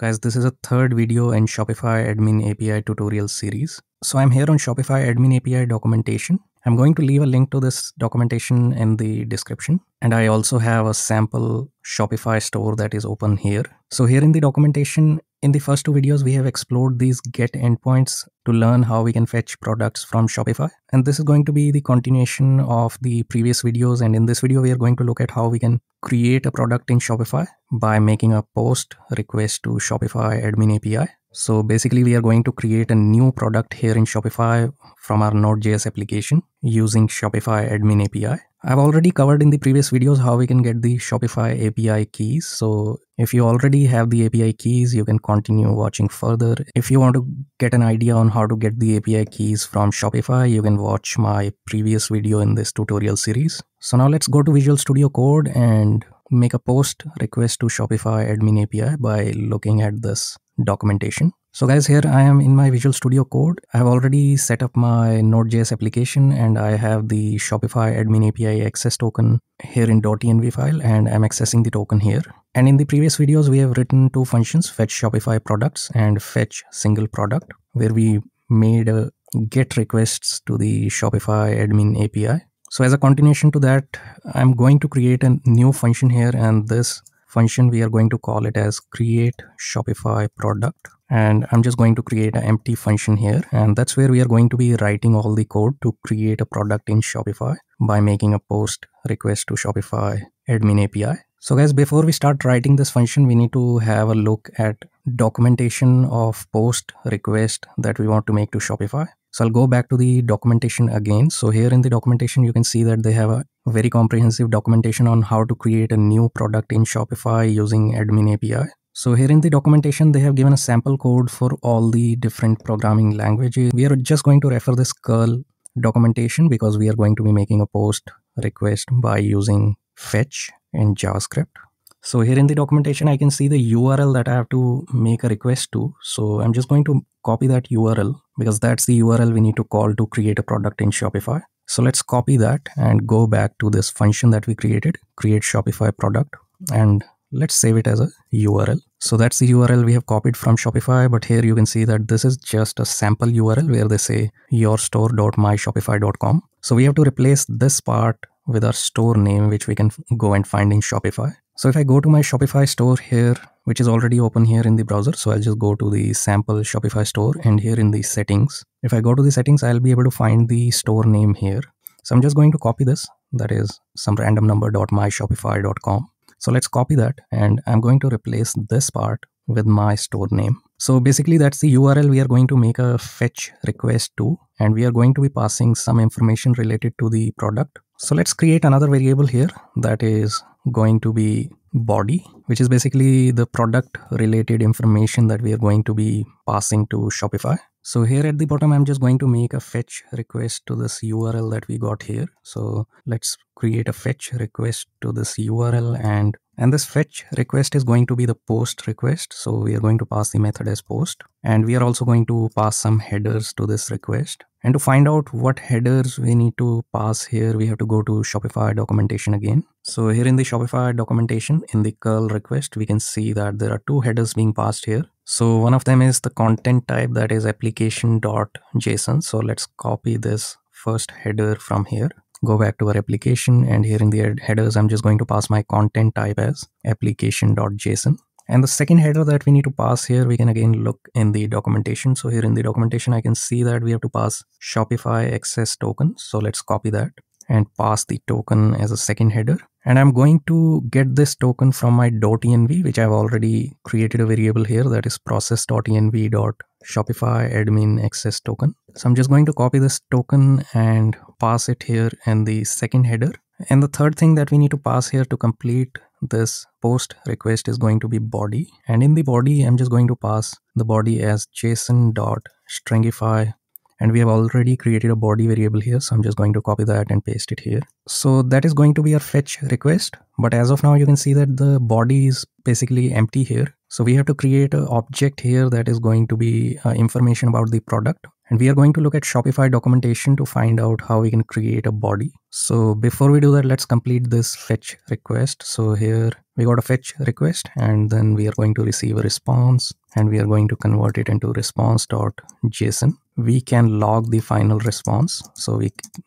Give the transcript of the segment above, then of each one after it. Guys, this is a third video in Shopify Admin API tutorial series. So I'm here on Shopify Admin API documentation. I'm going to leave a link to this documentation in the description. And I also have a sample Shopify store that is open here. So here in the documentation, in the first two videos, we have explored these GET endpoints to learn how we can fetch products from Shopify. And this is going to be the continuation of the previous videos. And in this video, we are going to look at how we can create a product in Shopify by making a POST request to Shopify Admin API. So basically, we are going to create a new product here in Shopify from our Node.js application using Shopify Admin API. I've already covered in the previous videos how we can get the Shopify API keys. So if you already have the API keys, you can continue watching further. If you want to get an idea on how to get the API keys from Shopify, you can watch my previous video in this tutorial series. So now let's go to Visual Studio Code and make a POST request to Shopify Admin API by looking at this documentation. So guys, here I am in my Visual Studio Code. I have already set up my Node.js application and I have the Shopify Admin API access token here in .env file, and I'm accessing the token here. And in the previous videos, we have written two functions, fetch Shopify products and fetch single product, where we made a GET requests to the Shopify Admin API. So as a continuation to that, I'm going to create a new function here, and this function we are going to call it as create Shopify product, and I'm just going to create an empty function here, and that's where we are going to be writing all the code to create a product in Shopify by making a POST request to Shopify Admin API. So guys, before we start writing this function, we need to have a look at documentation of POST request that we want to make to Shopify. So I'll go back to the documentation again. So here in the documentation, you can see that they have a very comprehensive documentation on how to create a new product in Shopify using Admin API. So here in the documentation, they have given a sample code for all the different programming languages. We are just going to refer this curl documentation because we are going to be making a POST request by using fetch in JavaScript. So here in the documentation, I can see the URL that I have to make a request to. So I'm just going to copy that URL because that's the URL we need to call to create a product in Shopify. So let's copy that and go back to this function that we created, create Shopify product, and let's save it as a URL. So that's the URL we have copied from Shopify, but here you can see that this is just a sample URL where they say yourstore.myshopify.com. So we have to replace this part with our store name, which we can go and find in Shopify. So if I go to my Shopify store here, which is already open here in the browser, so I'll just go to the sample Shopify store, and here in the settings, if I go to the settings, I'll be able to find the store name here. So I'm just going to copy this, that is some random number.myshopify.com. So let's copy that, and I'm going to replace this part with my store name. So basically that's the URL we are going to make a fetch request to, and we are going to be passing some information related to the product. So let's create another variable here that is going to be body, which is basically the product related information that we are going to be passing to Shopify. So here at the bottom, I'm just going to make a fetch request to this URL that we got here. So let's create a fetch request to this URL, and this fetch request is going to be the POST request. So we are going to pass the method as POST, and we are also going to pass some headers to this request. And to find out what headers we need to pass here, we have to go to Shopify documentation again. So here in the Shopify documentation, in the curl request, we can see that there are two headers being passed here. So one of them is the content type, that is application.json. So let's copy this first header from here. Go back to our application, and here in the headers, I'm just going to pass my content type as application.json. And the second header that we need to pass here, we can again look in the documentation. So here in the documentation, I can see that we have to pass Shopify access token. So let's copy that and pass the token as a second header. And I'm going to get this token from my .env, which I've already created a variable here that is process.env.shopify admin access token. So I'm just going to copy this token and pass it here in the second header. And the third thing that we need to pass here to complete this POST request is going to be body. And in the body, I'm just going to pass the body as json.stringify. And we have already created a body variable here. So I'm just going to copy that and paste it here. So that is going to be our fetch request. But as of now, you can see that the body is basically empty here. So we have to create an object here that is going to be information about the product. And we are going to look at Shopify documentation to find out how we can create a body. So before we do that, let's complete this fetch request. So here we got a fetch request, and then we are going to receive a response, and we are going to convert it into response.json. We can log the final response, so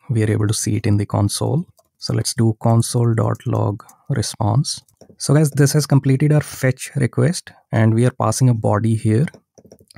we are able to see it in the console. So let's do console.log response. So guys, this has completed our fetch request, and we are passing a body here.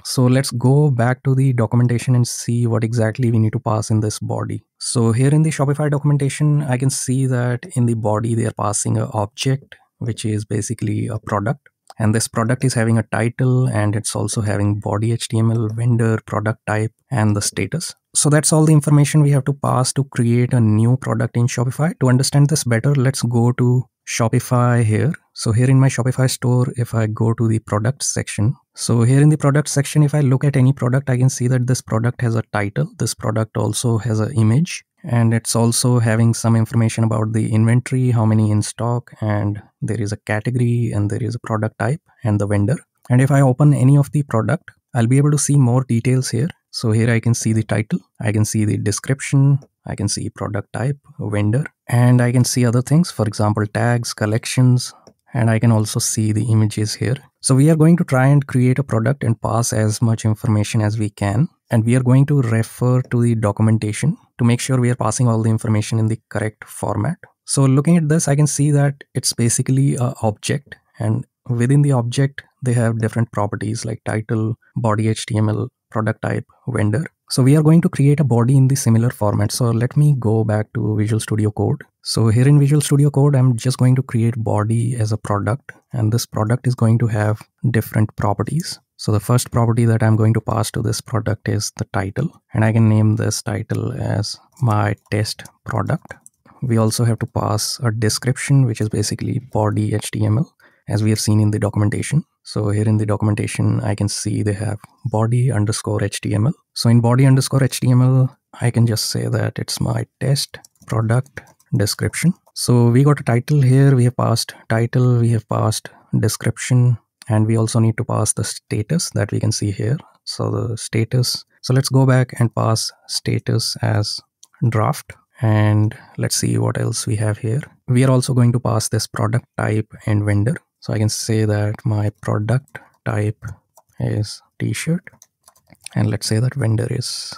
So let's go back to the documentation and see what exactly we need to pass in this body. So here in the Shopify documentation, I can see that in the body they are passing an object, which is basically a product. And this product is having a title, and it's also having body HTML, vendor, product type, and the status. So that's all the information we have to pass to create a new product in Shopify. To understand this better, let's go to Shopify here. So here in my Shopify store, if I go to the product section, so here in the product section, if I look at any product, I can see that this product has a title. This product also has an image, and it's also having some information about the inventory, how many in stock, and there is a category, and there is a product type and the vendor. And if I open any of the product, I'll be able to see more details here. So here I can see the title, I can see the description, I can see product type, vendor, and I can see other things, for example, tags, collections, and I can also see the images here. So we are going to try and create a product and pass as much information as we can. And we are going to refer to the documentation to make sure we are passing all the information in the correct format. So looking at this, I can see that it's basically an object, and within the object, they have different properties like title, body HTML, product type, vendor. So we are going to create a body in the similar format. So let me go back to Visual Studio Code. So here in Visual Studio Code, I'm just going to create body as a product, and this product is going to have different properties. So the first property that I'm going to pass to this product is the title, and I can name this title as my test product. We also have to pass a description, which is basically body HTML, as we have seen in the documentation. So here in the documentation, I can see they have body underscore HTML. So in body underscore HTML, I can just say that it's my test product description. So we got a title here, we have passed title, we have passed description, and we also need to pass the status that we can see here. So the status, so let's go back and pass status as draft. And let's see what else we have here. We are also going to pass this product type and vendor. So I can say that my product type is t-shirt, and let's say that vendor is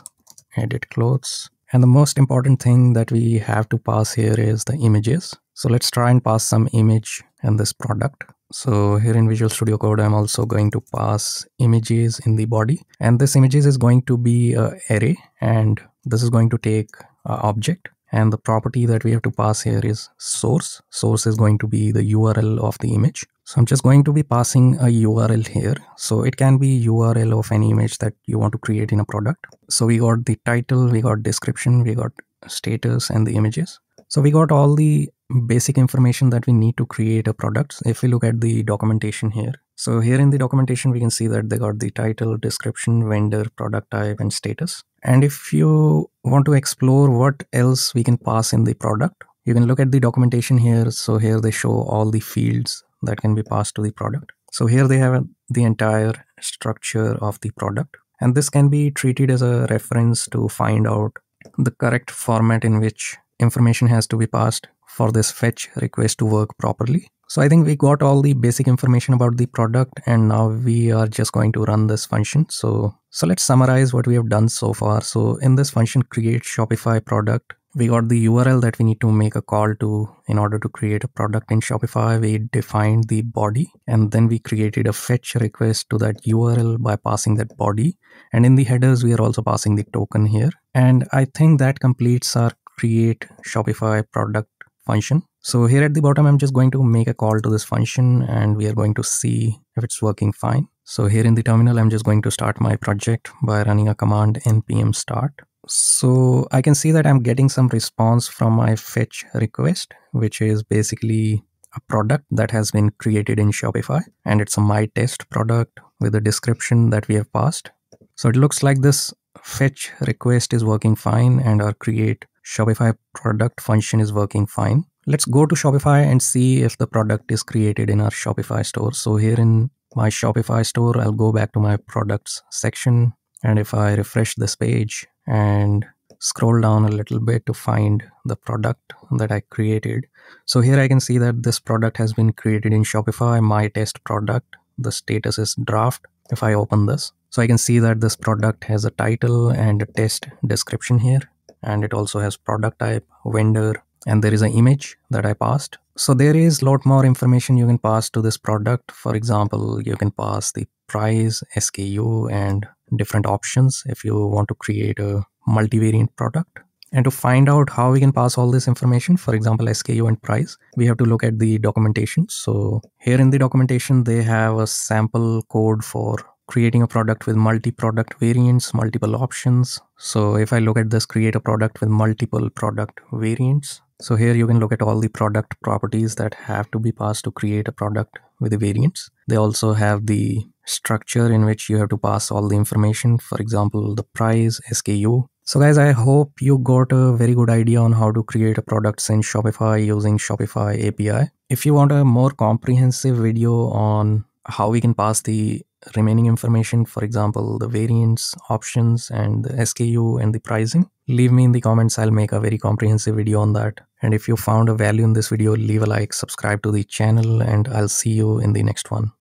edit clothes. And the most important thing that we have to pass here is the images. So let's try and pass some image in this product. So here in Visual Studio Code, I'm also going to pass images in the body, and this images is going to be an array, and this is going to take an object. And the property that we have to pass here is source. Source is going to be the URL of the image. So I'm just going to be passing a URL here. So it can be URL of any image that you want to create in a product. So we got the title, we got description, we got status, and the images. So we got all the basic information that we need to create a product. If we look at the documentation here. So here in the documentation, we can see that they got the title, description, vendor, product type, and status. And if you want to explore what else we can pass in the product, you can look at the documentation here. So here they show all the fields that can be passed to the product. So here they have the entire structure of the product. And this can be treated as a reference to find out the correct format in which information has to be passed for this fetch request to work properly. So I think we got all the basic information about the product, and now we are just going to run this function. So let's summarize what we have done so far. So in this function create Shopify product, we got the URL that we need to make a call to in order to create a product in Shopify. We defined the body, and then we created a fetch request to that URL by passing that body. And in the headers, we are also passing the token here. And I think that completes our create Shopify product function. So here at the bottom, I'm just going to make a call to this function, and we are going to see if it's working fine. So here in the terminal, I'm just going to start my project by running a command npm start. So I can see that I'm getting some response from my fetch request, which is basically a product that has been created in Shopify, and it's a my test product with a description that we have passed. So it looks like this fetch request is working fine, and our create Shopify product function is working fine. Let's go to Shopify and see if the product is created in our Shopify store. So here in my Shopify store, I'll go back to my products section. And if I refresh this page and scroll down a little bit to find the product that I created. So here I can see that this product has been created in Shopify, my test product. The status is draft. If I open this, so I can see that this product has a title and a test description here. And it also has product type, vendor, and there is an image that I passed. So there is a lot more information you can pass to this product. For example, you can pass the price, SKU, and different options if you want to create a multivariant product. And to find out how we can pass all this information, for example, SKU and price, we have to look at the documentation. So here in the documentation, they have a sample code for creating a product with multi-product variants, multiple options. So if I look at this, create a product with multiple product variants. So here you can look at all the product properties that have to be passed to create a product with the variants. They also have the structure in which you have to pass all the information, for example, the price, SKU. So guys, I hope you got a very good idea on how to create a product in Shopify using Shopify API. If you want a more comprehensive video on how we can pass the remaining information, for example, the variants, options, and the SKU and the pricing, leave me in the comments. I'll make a very comprehensive video on that. And if you found a value in this video, leave a like, subscribe to the channel, and I'll see you in the next one.